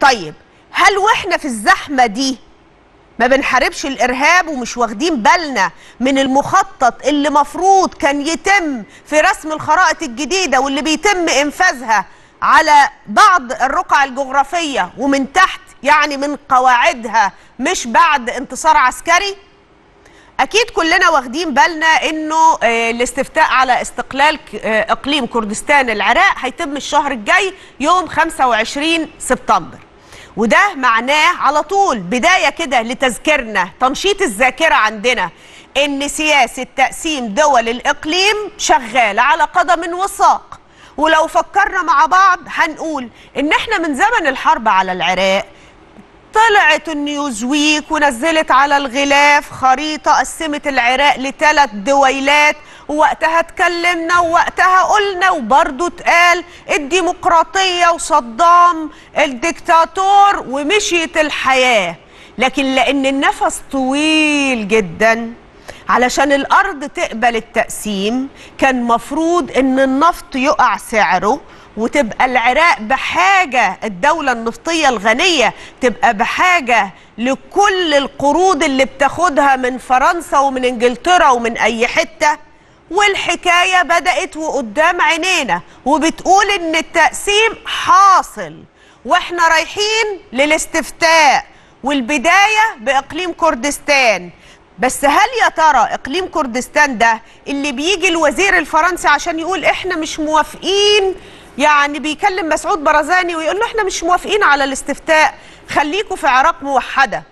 طيب هل واحنا في الزحمه دي ما بنحاربش الارهاب ومش واخدين بالنا من المخطط اللي مفروض كان يتم في رسم الخرائط الجديده واللي بيتم انفاذها على بعض الرقع الجغرافيه ومن تحت، يعني من قواعدها، مش بعد انتصار عسكري؟ اكيد كلنا واخدين بالنا انه الاستفتاء على استقلال اقليم كردستان العراق هيتم الشهر الجاي يوم 25 سبتمبر، وده معناه على طول بداية كده لتذكيرنا، تنشيط الذاكرة عندنا، إن سياسة تقسيم دول الإقليم شغالة على قدم وساق. ولو فكرنا مع بعض هنقول إن إحنا من زمن الحرب على العراق طلعت النيوزويك ونزلت على الغلاف خريطة قسمت العراق لثلاث دويلات، ووقتها اتكلمنا ووقتها قلنا وبرضه اتقال الديمقراطية وصدام الدكتاتور ومشيت الحياة. لكن لأن النفس طويل جدا علشان الأرض تقبل التقسيم كان مفروض أن النفط يقع سعره وتبقى العراق بحاجة، الدولة النفطية الغنية تبقى بحاجة لكل القروض اللي بتاخدها من فرنسا ومن انجلترا ومن أي حتة. والحكاية بدأت وقدام عينينا وبتقول إن التقسيم حاصل، وإحنا رايحين للاستفتاء والبداية بإقليم كردستان. بس هل يا ترى إقليم كردستان ده اللي بيجي الوزير الفرنسي عشان يقول إحنا مش موافقين، يعني بيكلم مسعود البارزاني ويقول له إحنا مش موافقين على الاستفتاء، خليكوا في عراق موحدة؟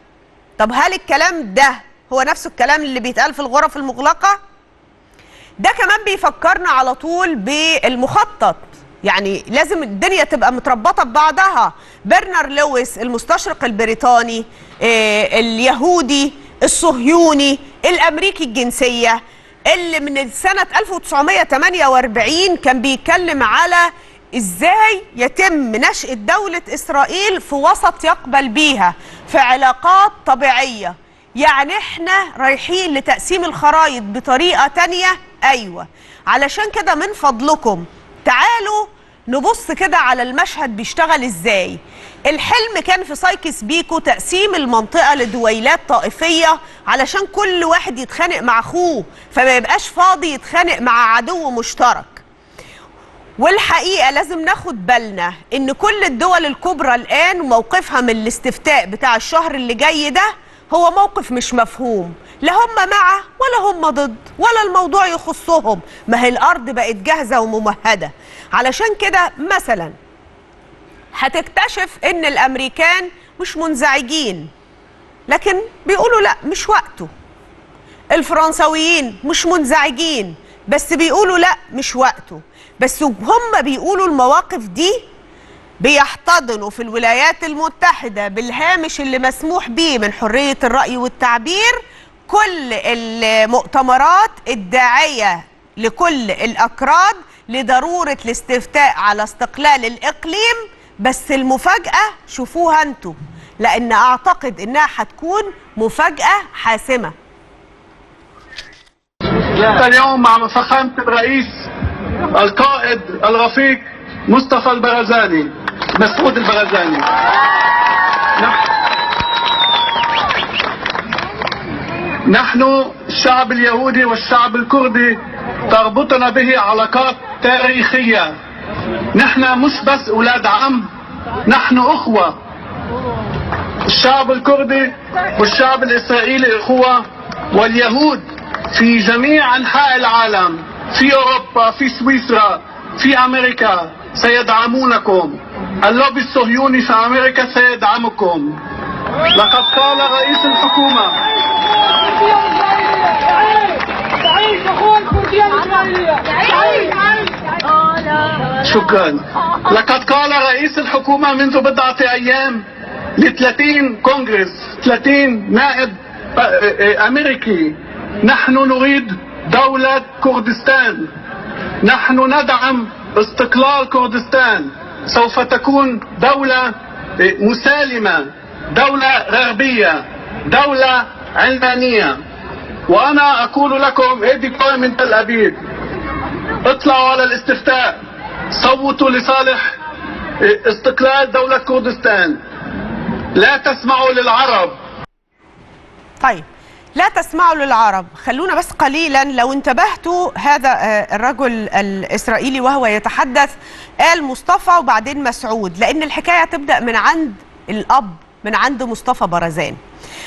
طب هل الكلام ده هو نفس الكلام اللي بيتقال في الغرف المغلقة؟ ده كمان بيفكرنا على طول بالمخطط، يعني لازم الدنيا تبقى متربطة ببعضها. برنارد لويس المستشرق البريطاني اليهودي الصهيوني الأمريكي الجنسية اللي من سنة 1948 كان بيتكلم على إزاي يتم نشأة دولة إسرائيل في وسط يقبل بيها، في علاقات طبيعية. يعني احنا رايحين لتقسيم الخرايط بطريقة تانية؟ أيوة. علشان كده من فضلكم تعالوا نبص كده على المشهد بيشتغل إزاي. الحلم كان في سايكس بيكو تقسيم المنطقة لدويلات طائفية علشان كل واحد يتخانق مع أخوه، فما يبقاش فاضي يتخانق مع عدو مشترك. والحقيقة لازم ناخد بالنا إن كل الدول الكبرى الآن موقفها من الاستفتاء بتاع الشهر اللي جاي ده هو موقف مش مفهوم، لا هم مع ولا هم ضد ولا الموضوع يخصهم. ما هي الأرض بقت جاهزة وممهدة. علشان كده مثلا هتكتشف إن الأمريكان مش منزعجين لكن بيقولوا لا مش وقته، الفرنسويين مش منزعجين بس بيقولوا لا مش وقته. بس هم بيقولوا المواقف دي بيحتضنوا في الولايات المتحدة بالهامش اللي مسموح به من حرية الرأي والتعبير كل المؤتمرات الداعية لكل الأكراد لضرورة الاستفتاء على استقلال الإقليم. بس المفاجأة شوفوها انتوا، لأن أعتقد إنها هتكون مفاجأة حاسمة. اليوم مع فخامة الرئيس القائد الرفيق مصطفى البارزاني، مسعود البارزاني، نحن الشعب اليهودي والشعب الكردي تربطنا به علاقات تاريخية. نحن مش بس أولاد عم، نحن أخوة. الشعب الكردي والشعب الإسرائيلي أخوة، واليهود في جميع أنحاء العالم، في أوروبا، في سويسرا، في أمريكا سيدعمونكم. اللوبي الصهيوني في أمريكا سيدعمكم. لقد قال رئيس الحكومة شكرا. لقد قال رئيس الحكومة منذ بضعة أيام ل30 كونغرس 30 نائب أمريكي، نحن نريد دولة كردستان، نحن ندعم استقلال كردستان، سوف تكون دولة مسالمة، دولة غربية، دولة علمانية. وأنا أقول لكم إيديكم من تل أبيب، اطلعوا على الاستفتاء، صوتوا لصالح استقلال دولة كردستان، لا تسمعوا للعرب. طيب لا تسمعوا للعرب، خلونا بس قليلا لو انتبهتوا، هذا الرجل الإسرائيلي وهو يتحدث قال مصطفى وبعدين مسعود، لأن الحكاية تبدأ من عند الأب، من عند مصطفى برزاني.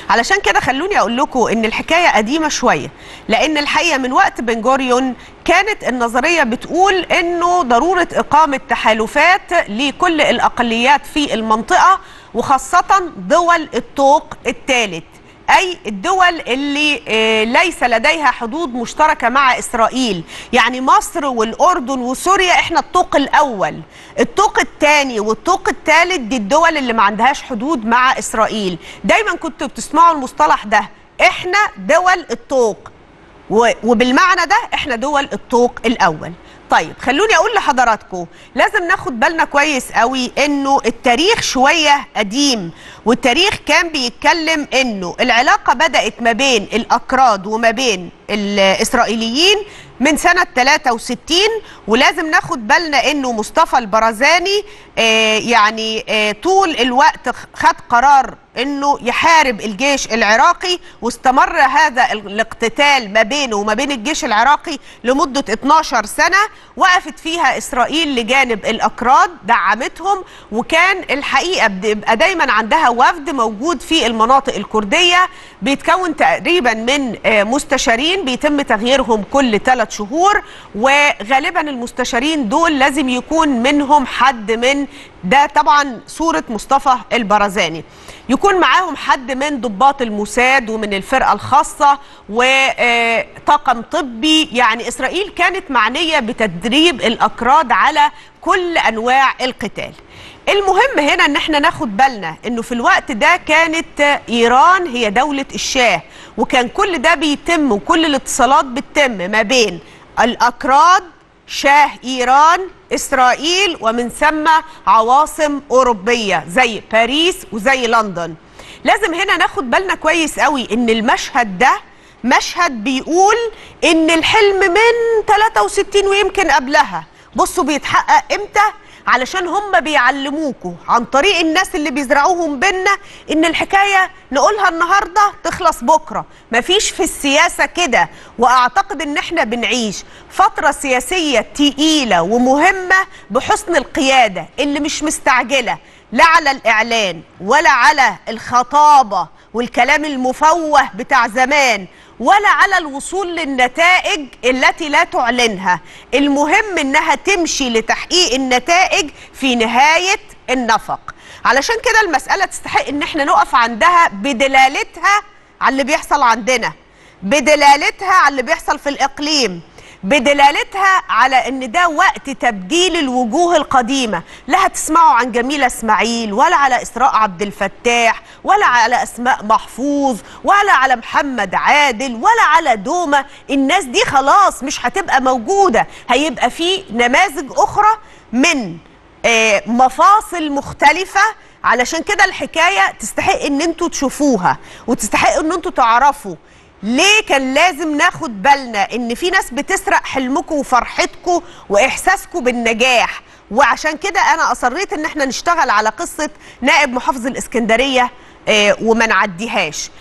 علشان كده خلوني أقول لكم إن الحكاية قديمة شوية، لأن الحقيقة من وقت بن جوريون كانت النظرية بتقول إنه ضرورة إقامة تحالفات لكل الأقليات في المنطقة، وخاصة دول الطوق الثالث، أي الدول اللي ليس لديها حدود مشتركة مع إسرائيل، يعني مصر والأردن وسوريا إحنا الطوق الأول، الطوق الثاني والطوق الثالث دي الدول اللي ما عندهاش حدود مع إسرائيل. دايما كنتوا بتسمعوا المصطلح ده، إحنا دول الطوق، وبالمعنى ده إحنا دول الطوق الأول. طيب خلوني أقول لحضراتكم، لازم ناخد بالنا كويس قوي إنه التاريخ شوية قديم، والتاريخ كان بيتكلم إنه العلاقة بدأت ما بين الأكراد وما بين الإسرائيليين من سنة 63، ولازم ناخد بالنا إنه مصطفى البارزاني يعني طول الوقت خد قرار إنه يحارب الجيش العراقي، واستمر هذا الاقتتال ما بينه وما بين الجيش العراقي لمدة 12 سنة وقفت فيها إسرائيل لجانب الأكراد، دعمتهم، وكان الحقيقة بيبقى دايما عندها وفد موجود في المناطق الكردية بيتكون تقريبا من مستشارين بيتم تغييرهم كل 3 شهور، وغالبا المستشارين دول لازم يكون منهم حد من ده، طبعا صورة مصطفى البارزاني، يكون معاهم حد من ضباط الموساد ومن الفرقة الخاصة وطاقم طبي. يعني إسرائيل كانت معنية بتدريب الأكراد على كل أنواع القتال. المهم هنا ان احنا ناخد بالنا انه في الوقت ده كانت ايران هي دولة الشاه، وكان كل ده بيتم وكل الاتصالات بتتم ما بين الأكراد، شاه إيران، إسرائيل، ومن ثم عواصم أوروبية زي باريس وزي لندن. لازم هنا ناخد بالنا كويس قوي إن المشهد ده مشهد بيقول إن الحلم من 63 ويمكن قبلها، بصوا بيتحقق إمتى؟ علشان هم بيعلموكوا عن طريق الناس اللي بيزرعوهم بينا ان الحكايه نقولها النهارده تخلص بكره، مفيش في السياسه كده. واعتقد ان احنا بنعيش فتره سياسيه تقيله ومهمه بحسن القياده اللي مش مستعجله لا على الاعلان ولا على الخطابه والكلام المفوه بتاع زمان ولا على الوصول للنتائج التي لا تعلنها، المهم انها تمشي لتحقيق النتائج في نهاية النفق. علشان كده المسألة تستحق ان احنا نقف عندها بدلالتها على اللي بيحصل عندنا، بدلالتها على اللي بيحصل في الإقليم، بدلالتها على ان ده وقت تبديل الوجوه القديمة. لا هتسمعوا عن جميلة اسماعيل ولا على اسراء عبد الفتاح ولا على اسماء محفوظ ولا على محمد عادل ولا على دومة، الناس دي خلاص مش هتبقى موجودة، هيبقى في نماذج اخرى من مفاصل مختلفة. علشان كده الحكاية تستحق ان انتوا تشوفوها وتستحق ان انتوا تعرفوا ليه كان لازم ناخد بالنا ان في ناس بتسرق حلمكم وفرحتكم واحساسكم بالنجاح. وعشان كده انا اصريت ان احنا نشتغل على قصة نائب محافظ الاسكندرية وما نعديهاش.